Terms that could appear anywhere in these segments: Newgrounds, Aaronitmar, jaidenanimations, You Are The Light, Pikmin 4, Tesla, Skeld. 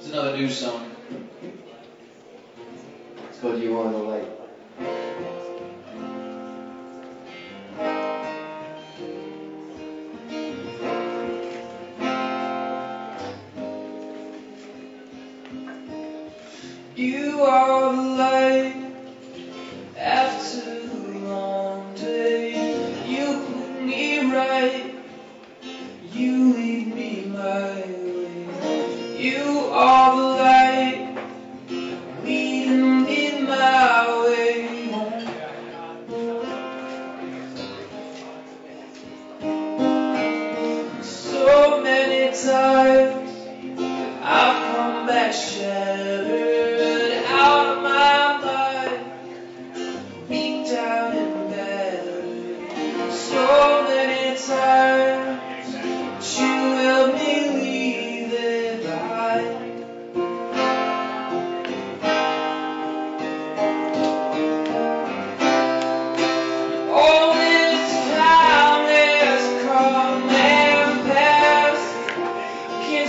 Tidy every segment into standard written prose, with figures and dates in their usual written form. It's another new song. It's called You Are The Light. You are the light after the long day. You put me right, you lead me my way. You are the light leading me my way. So many times I've come back shattered.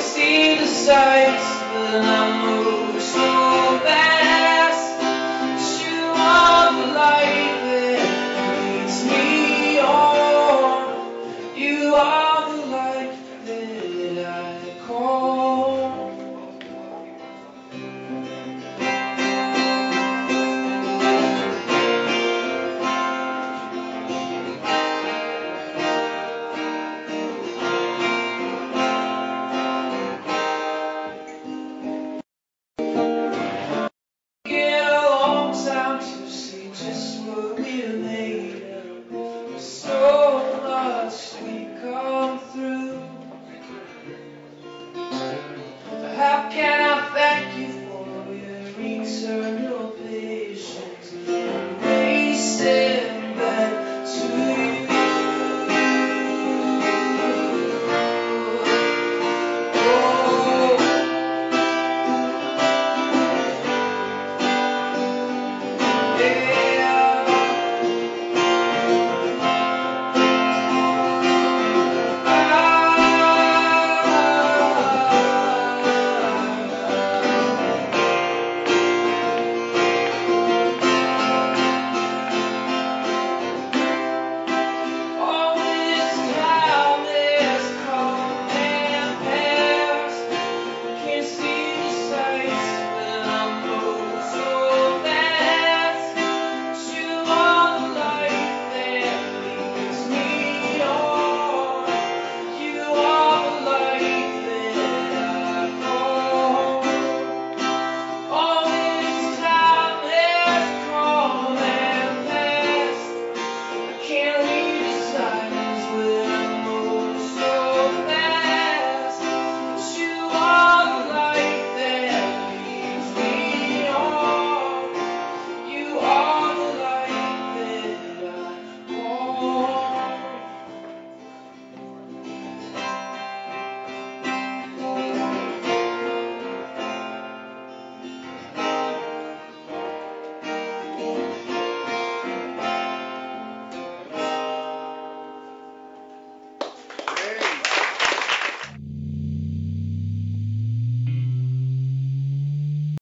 See the sights, but I'm